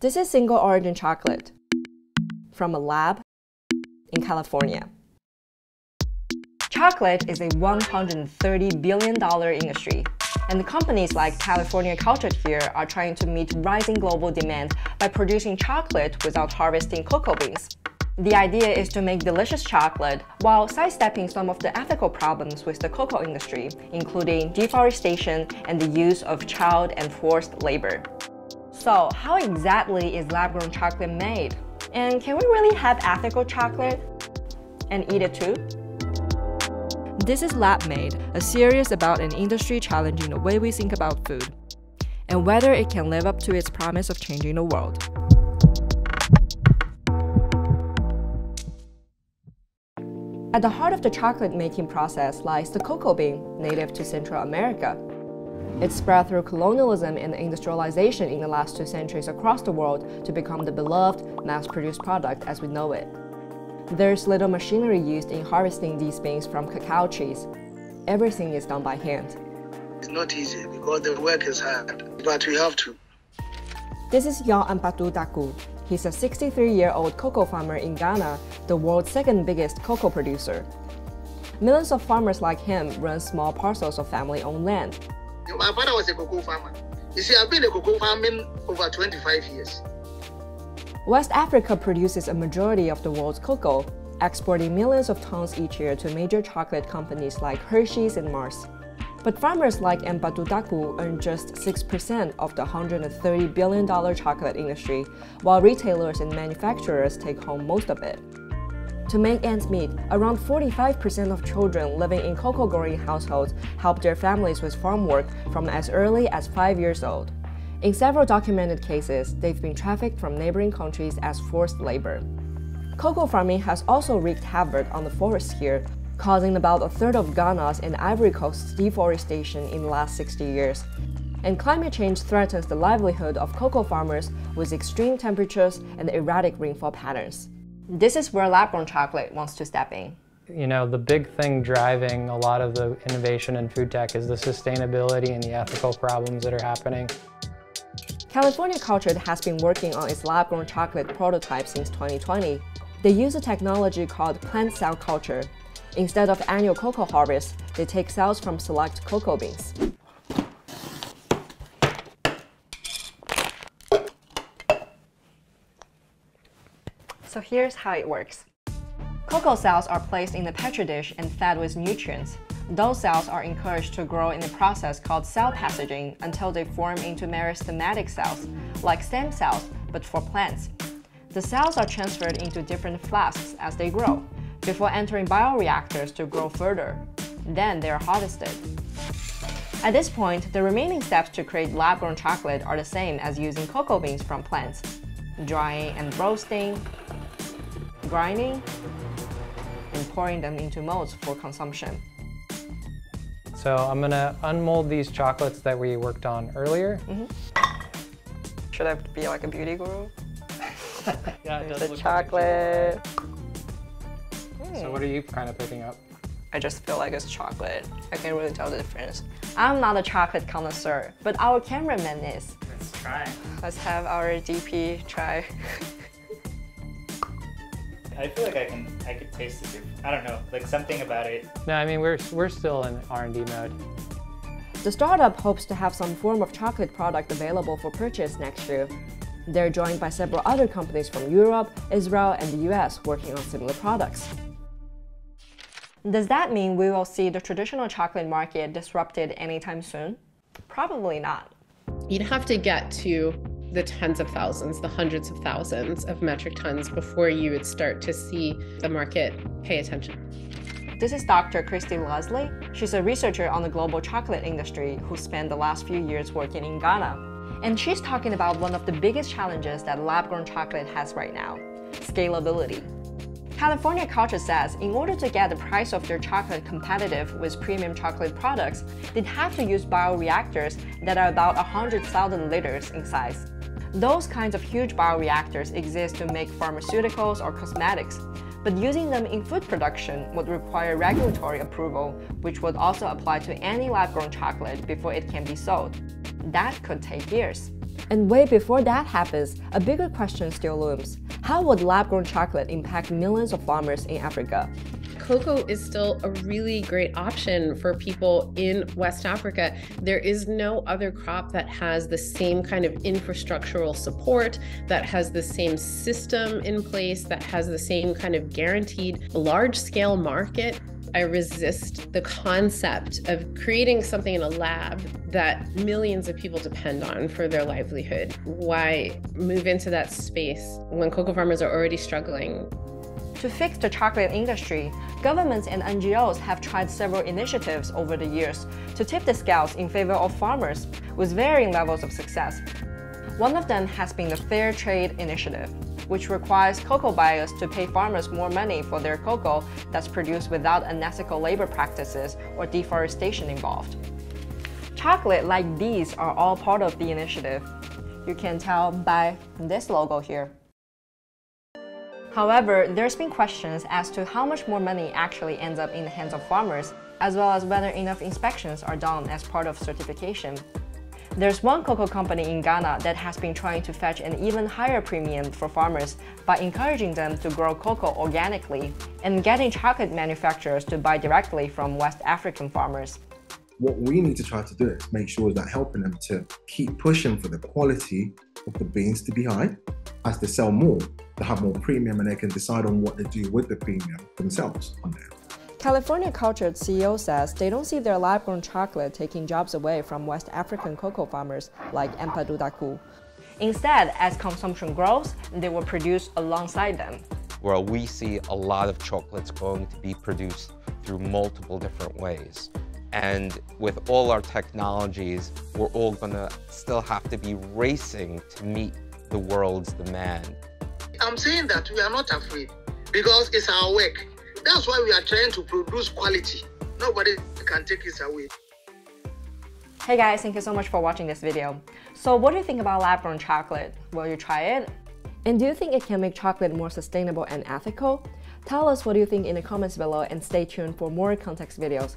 This is single origin chocolate from a lab in California. Chocolate is a $130 billion industry, and companies like California Cultured here are trying to meet rising global demand by producing chocolate without harvesting cocoa beans. The idea is to make delicious chocolate while sidestepping some of the ethical problems with the cocoa industry, including deforestation and the use of child and forced labor. So how exactly is lab-grown chocolate made? And can we really have ethical chocolate and eat it too? This is Lab Made, a series about an industry challenging the way we think about food and whether it can live up to its promise of changing the world. At the heart of the chocolate-making process lies the cocoa bean, native to Central America. It spread through colonialism and industrialization in the last two centuries across the world to become the beloved, mass-produced product as we know it. There's little machinery used in harvesting these beans from cacao trees. Everything is done by hand. It's not easy because the work is hard, but we have to. This is Yaw Ampadu Daku. He's a 63-year-old cocoa farmer in Ghana, the world's second biggest cocoa producer. Millions of farmers like him run small parcels of family-owned land. My father was a cocoa farmer. You see, I've been a cocoa farming over 25 years. West Africa produces a majority of the world's cocoa, exporting millions of tons each year to major chocolate companies like Hershey's and Mars. But farmers like Mbatudaku earn just 6% of the $130 billion chocolate industry, while retailers and manufacturers take home most of it. To make ends meet, around 45% of children living in cocoa-growing households help their families with farm work from as early as 5 years old. In several documented cases, they've been trafficked from neighboring countries as forced labor. Cocoa farming has also wreaked havoc on the forests here, causing about a third of Ghana's and Ivory Coast's deforestation in the last 60 years. And climate change threatens the livelihood of cocoa farmers with extreme temperatures and erratic rainfall patterns. This is where lab-grown chocolate wants to step in. You know, the big thing driving a lot of the innovation in food tech is the sustainability and the ethical problems that are happening. California Cultured has been working on its lab-grown chocolate prototype since 2020. They use a technology called plant cell culture. Instead of annual cocoa harvest, they take cells from select cocoa beans. So here's how it works. Cocoa cells are placed in a petri dish and fed with nutrients. Those cells are encouraged to grow in a process called cell passaging until they form into meristematic cells, like stem cells, but for plants. The cells are transferred into different flasks as they grow, before entering bioreactors to grow further. Then they are harvested. At this point, the remaining steps to create lab-grown chocolate are the same as using cocoa beans from plants: drying and roasting, grinding, and pouring them into molds for consumption. So I'm going to unmold these chocolates that we worked on earlier. Should I be like a beauty guru? Yeah, it does the look chocolate. Like so what are you kind of picking up? I just feel like it's chocolate. I can't really tell the difference. I'm not a chocolate connoisseur, but our cameraman is. Let's try. Let's have our DP try. I feel like I could taste the difference. I don't know, like something about it. No, I mean we're still in R&D mode. The startup hopes to have some form of chocolate product available for purchase next year. They're joined by several other companies from Europe, Israel, and the US working on similar products. Does that mean we will see the traditional chocolate market disrupted anytime soon? Probably not. You'd have to get to the tens of thousands, the hundreds of thousands of metric tons before you would start to see the market pay attention. This is Dr. Christy Leslie. She's a researcher on the global chocolate industry who spent the last few years working in Ghana. And she's talking about one of the biggest challenges that lab-grown chocolate has right now: scalability. California Culture says in order to get the price of their chocolate competitive with premium chocolate products, they'd have to use bioreactors that are about 100,000 liters in size. Those kinds of huge bioreactors exist to make pharmaceuticals or cosmetics, but using them in food production would require regulatory approval, which would also apply to any lab-grown chocolate before it can be sold. That could take years. And way before that happens, a bigger question still looms. How would lab-grown chocolate impact millions of farmers in Africa? Cocoa is still a really great option for people in West Africa. There is no other crop that has the same kind of infrastructural support, that has the same system in place, that has the same kind of guaranteed large-scale market. I resist the concept of creating something in a lab that millions of people depend on for their livelihood. Why move into that space when cocoa farmers are already struggling? To fix the chocolate industry, governments and NGOs have tried several initiatives over the years to tip the scales in favor of farmers, with varying levels of success. One of them has been the Fair Trade Initiative, which requires cocoa buyers to pay farmers more money for their cocoa that's produced without unethical labor practices or deforestation involved. Chocolate like these are all part of the initiative. You can tell by this logo here. However, there's been questions as to how much more money actually ends up in the hands of farmers, as well as whether enough inspections are done as part of certification. There's one cocoa company in Ghana that has been trying to fetch an even higher premium for farmers by encouraging them to grow cocoa organically and getting chocolate manufacturers to buy directly from West African farmers. What we need to try to do is make sure that helping them to keep pushing for the quality of the beans to be high. As they sell more, they have more premium and they can decide on what they do with the premium themselves on there. California Cultured CEO says they don't see their lab-grown chocolate taking jobs away from West African cocoa farmers like Mbatudaku. Instead, as consumption grows, they will produce alongside them. Well, we see a lot of chocolates going to be produced through multiple different ways. And with all our technologies, we're all gonna still have to be racing to meet the world's demand. I'm saying that we are not afraid because it's our work. That's why we are trying to produce quality. Nobody can take it away. Hey guys, thank you so much for watching this video. So what do you think about lab-grown chocolate? Will you try it? And do you think it can make chocolate more sustainable and ethical? Tell us what you think in the comments below and stay tuned for more context videos.